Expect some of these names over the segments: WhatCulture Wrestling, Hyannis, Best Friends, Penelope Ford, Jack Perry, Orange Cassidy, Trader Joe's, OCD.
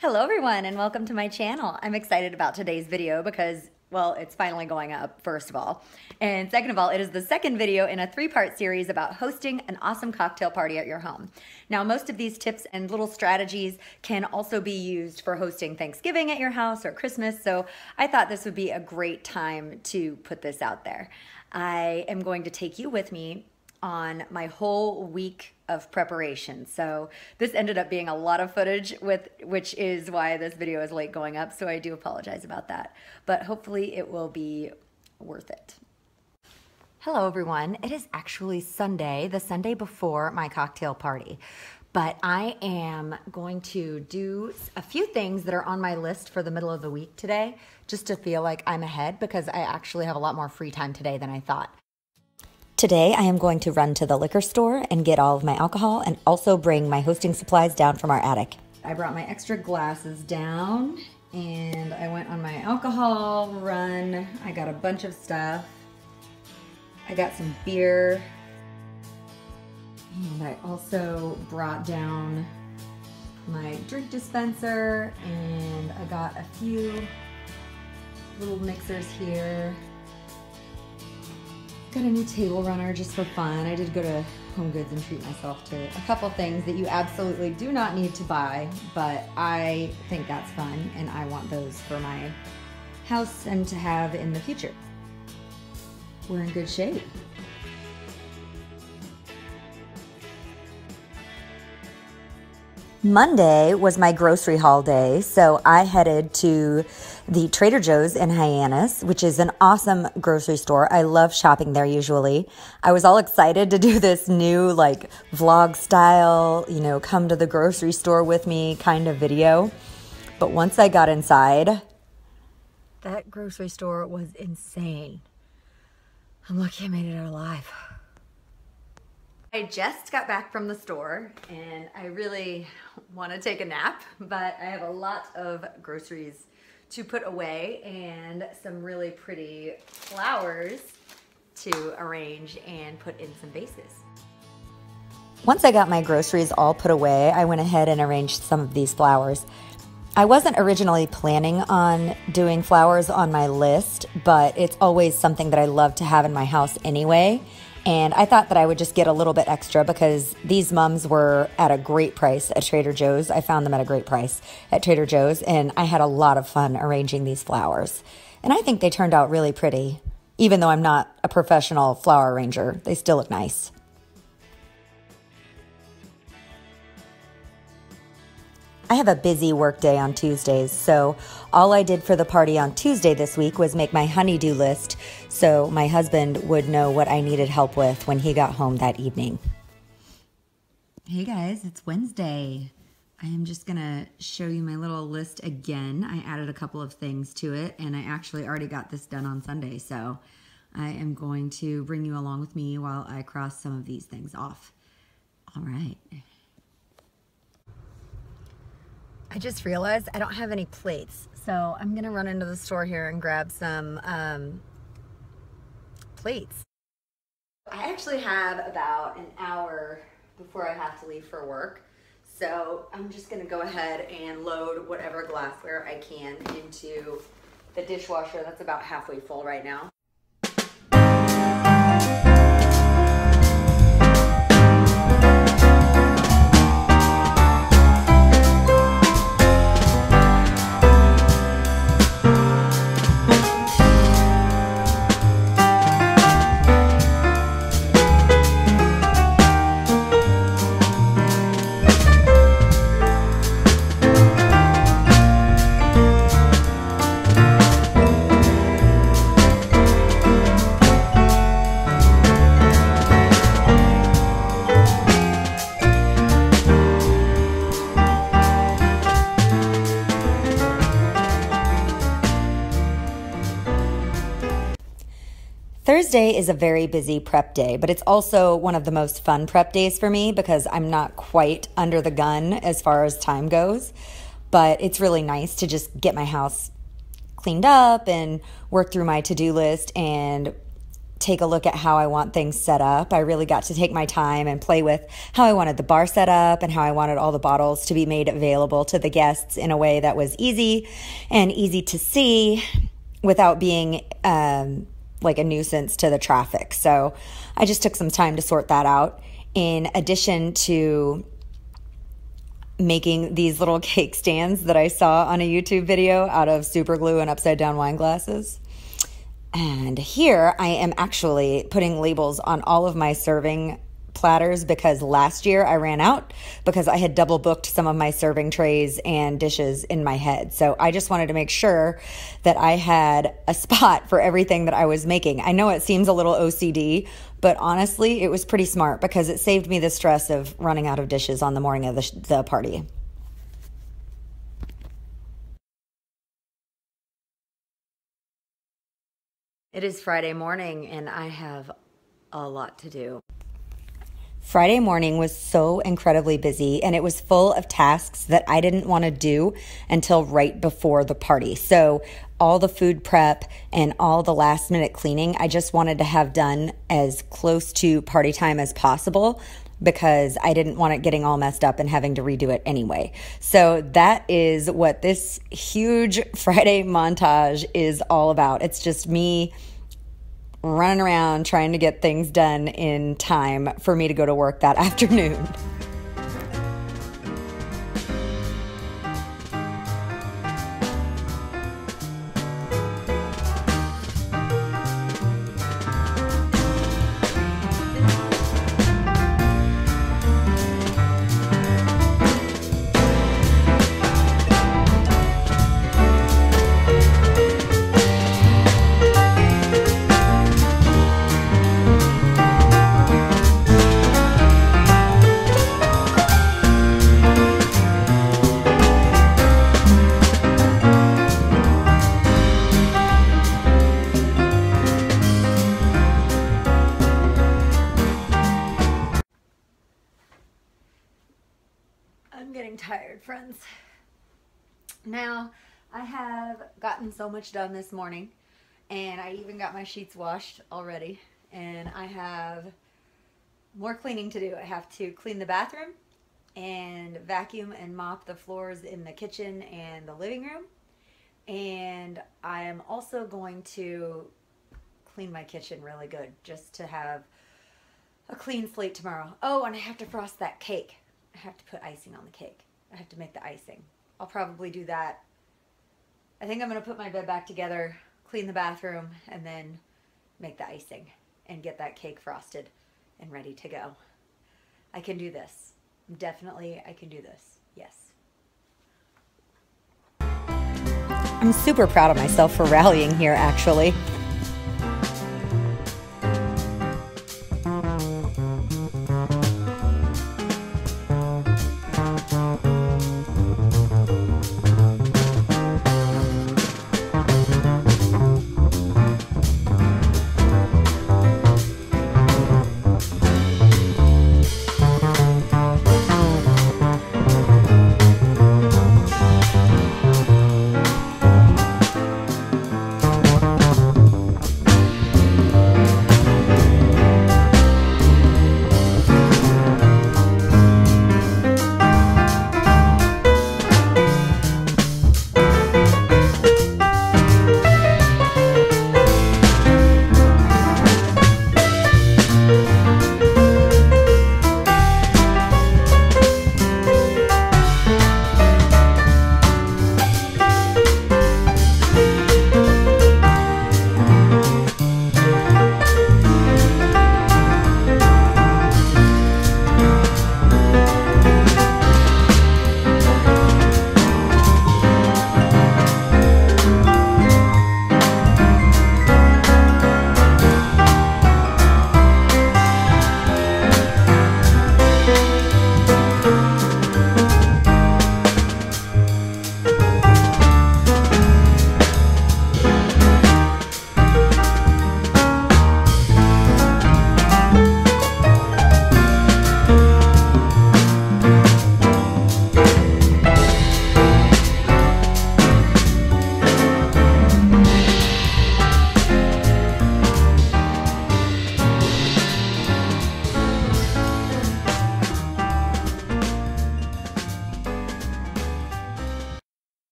Hello everyone and welcome to my channel. I'm excited about today's video because, well, it's finally going up, first of all. And second of all, it is the second video in a three-part series about hosting an awesome cocktail party at your home. Now, most of these tips and little strategies can also be used for hosting Thanksgiving at your house or Christmas, so I thought this would be a great time to put this out there. I am going to take you with me on my whole week of preparation. So this ended up being a lot of footage, which is why this video is late going up, so I do apologize about that, but hopefully it will be worth it. Hello everyone. It is actually Sunday, the Sunday before my cocktail party, but I am going to do a few things that are on my list for the middle of the week today, just to feel like I'm ahead, because I actually have a lot more free time today than I thought. Today, I am going to run to the liquor store and get all of my alcohol and also bring my hosting supplies down from our attic. I brought my extra glasses down and I went on my alcohol run. I got a bunch of stuff. I got some beer. And I also brought down my drink dispenser and I got a few little mixers here. Got a new table runner just for fun. I did go to Home Goods and treat myself to a couple things that you absolutely do not need to buy, but I think that's fun and I want those for my house and to have in the future. We're in good shape. Monday was my grocery haul day, so I headed to the Trader Joe's in Hyannis, which is an awesome grocery store. I love shopping there usually. I was all excited to do this new, like, vlog style, you know, come to the grocery store with me kind of video. But once I got inside, that grocery store was insane. I'm lucky I made it out alive. I just got back from the store and I really want to take a nap, but I have a lot of groceries to put away and some really pretty flowers to arrange and put in some vases. Once I got my groceries all put away, I went ahead and arranged some of these flowers. I wasn't originally planning on doing flowers on my list, but it's always something that I love to have in my house anyway. And I thought that I would just get a little bit extra because these mums were at a great price at Trader Joe's. I found them at a great price at Trader Joe's, and I had a lot of fun arranging these flowers. And I think they turned out really pretty. Even though I'm not a professional flower arranger, they still look nice. I have a busy work day on Tuesdays, so all I did for the party on Tuesday this week was make my honey-do list so my husband would know what I needed help with when he got home that evening. Hey guys, it's Wednesday. I am just gonna show you my little list again. I added a couple of things to it, and I actually already got this done on Sunday, so I am going to bring you along with me while I cross some of these things off. All right. I just realized I don't have any plates, so I'm gonna run into the store here and grab some plates. I actually have about an hour before I have to leave for work, so I'm just gonna go ahead and load whatever glassware I can into the dishwasher. That's about halfway full right now. Thursday is a very busy prep day, but it's also one of the most fun prep days for me because I'm not quite under the gun as far as time goes, but it's really nice to just get my house cleaned up and work through my to-do list and take a look at how I want things set up. I really got to take my time and play with how I wanted the bar set up and how I wanted all the bottles to be made available to the guests in a way that was easy and easy to see without being like a nuisance to the traffic. So I just took some time to sort that out. In addition to making these little cake stands that I saw on a YouTube video out of super glue and upside down wine glasses. And here I am actually putting labels on all of my serving platters because last year I ran out because I had double booked some of my serving trays and dishes in my head. So I just wanted to make sure that I had a spot for everything that I was making. I know it seems a little OCD, but honestly, it was pretty smart because it saved me the stress of running out of dishes on the morning of the party. It is Friday morning and I have a lot to do. Friday morning was so incredibly busy and it was full of tasks that I didn't want to do until right before the party. So all the food prep and all the last minute cleaning, I just wanted to have done as close to party time as possible because I didn't want it getting all messed up and having to redo it anyway. So that is what this huge Friday montage is all about. It's just me running around trying to get things done in time for me to go to work that afternoon. Friends. Now, I have gotten so much done this morning, and I even got my sheets washed already, and I have more cleaning to do. I have to clean the bathroom and vacuum and mop the floors in the kitchen and the living room, and I am also going to clean my kitchen really good just to have a clean slate tomorrow. Oh, and I have to frost that cake. I have to put icing on the cake. I have to make the icing. I'll probably do that. I think I'm going to put my bed back together, clean the bathroom, and then make the icing and get that cake frosted and ready to go. I can do this. Definitely, I can do this. Yes. I'm super proud of myself for rallying here, actually.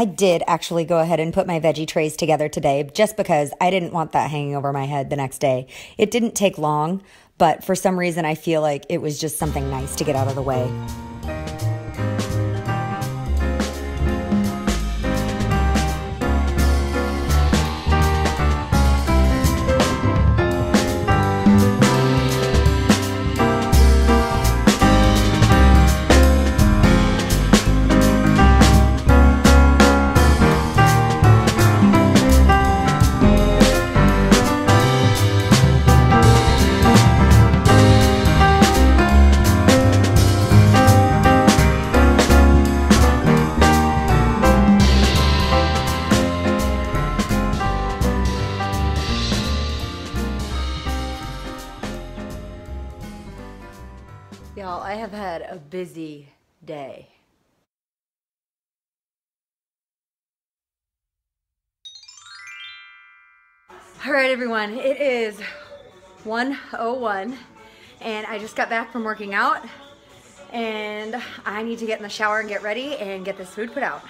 I did actually go ahead and put my veggie trays together today just because I didn't want that hanging over my head the next day. It didn't take long, but for some reason I feel like it was just something nice to get out of the way. Y'all, I have had a busy day. All right, everyone, it is 1:01 and I just got back from working out and I need to get in the shower and get ready and get this food put out.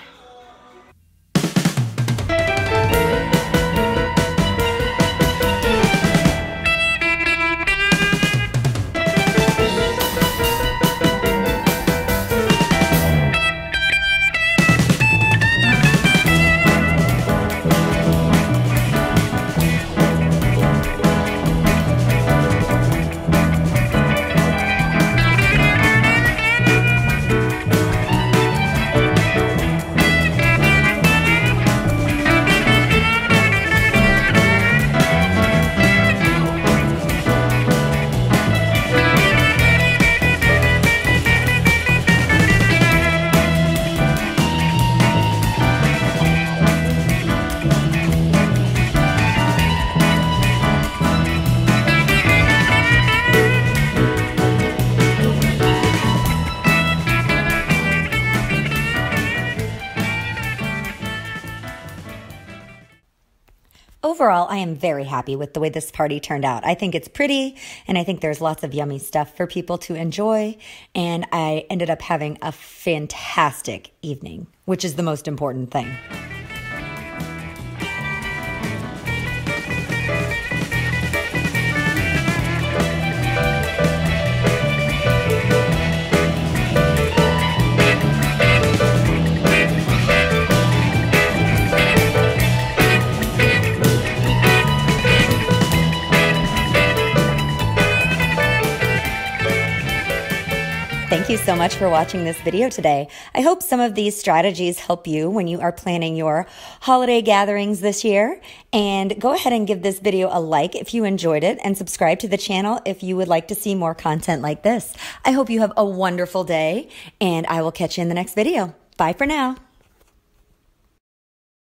Overall, I am very happy with the way this party turned out. I think it's pretty, and I think there's lots of yummy stuff for people to enjoy, and I ended up having a fantastic evening, which is the most important thing. Thank you so much for watching this video today. I hope some of these strategies help you when you are planning your holiday gatherings this year. And go ahead and give this video a like if you enjoyed it and subscribe to the channel if you would like to see more content like this. I hope you have a wonderful day and I will catch you in the next video. Bye for now.